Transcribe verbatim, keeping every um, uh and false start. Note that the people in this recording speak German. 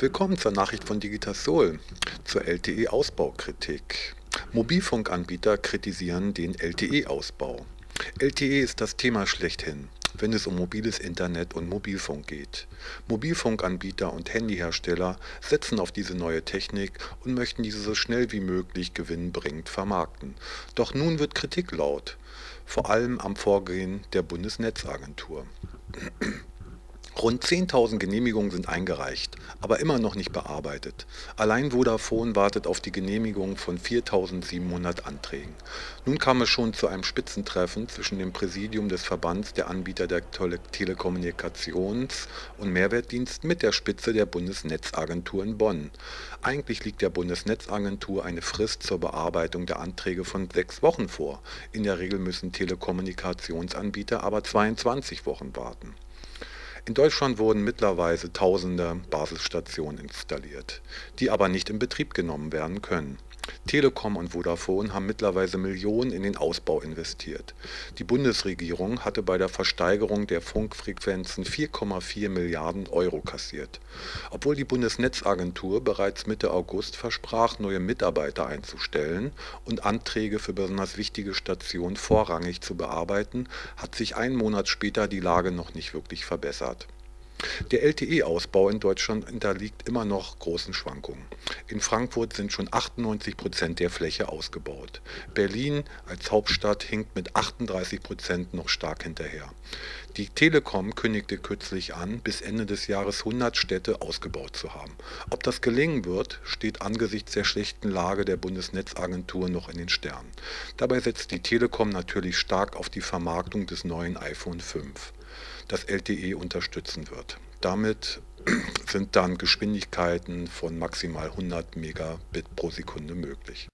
Willkommen zur Nachricht von Digitasol zur L T E-Ausbaukritik. Mobilfunkanbieter kritisieren den L T E-Ausbau. L T E ist das Thema schlechthin, wenn es um mobiles Internet und Mobilfunk geht. Mobilfunkanbieter und Handyhersteller setzen auf diese neue Technik und möchten diese so schnell wie möglich gewinnbringend vermarkten. Doch nun wird Kritik laut, vor allem am Vorgehen der Bundesnetzagentur. Rund zehntausend Genehmigungen sind eingereicht, aber immer noch nicht bearbeitet. Allein Vodafone wartet auf die Genehmigung von viertausendsiebenhundert Anträgen. Nun kam es schon zu einem Spitzentreffen zwischen dem Präsidium des Verbands der Anbieter der Tele Telekommunikations- und Mehrwertdienst mit der Spitze der Bundesnetzagentur in Bonn. Eigentlich liegt der Bundesnetzagentur eine Frist zur Bearbeitung der Anträge von sechs Wochen vor. In der Regel müssen Telekommunikationsanbieter aber zweiundzwanzig Wochen warten. In Deutschland wurden mittlerweile tausende Basisstationen installiert, die aber nicht in Betrieb genommen werden können. Telekom und Vodafone haben mittlerweile Millionen in den Ausbau investiert. Die Bundesregierung hatte bei der Versteigerung der Funkfrequenzen vier Komma vier Milliarden Euro kassiert. Obwohl die Bundesnetzagentur bereits Mitte August versprach, neue Mitarbeiter einzustellen und Anträge für besonders wichtige Stationen vorrangig zu bearbeiten, hat sich einen Monat später die Lage noch nicht wirklich verbessert. Der L T E-Ausbau in Deutschland unterliegt immer noch großen Schwankungen. In Frankfurt sind schon achtundneunzig Prozent der Fläche ausgebaut. Berlin als Hauptstadt hinkt mit achtunddreißig Prozent noch stark hinterher. Die Telekom kündigte kürzlich an, bis Ende des Jahres hundert Städte ausgebaut zu haben. Ob das gelingen wird, steht angesichts der schlechten Lage der Bundesnetzagentur noch in den Sternen. Dabei setzt die Telekom natürlich stark auf die Vermarktung des neuen iPhone fünf. Das L T E unterstützen wird. Damit sind dann Geschwindigkeiten von maximal hundert Megabit pro Sekunde möglich.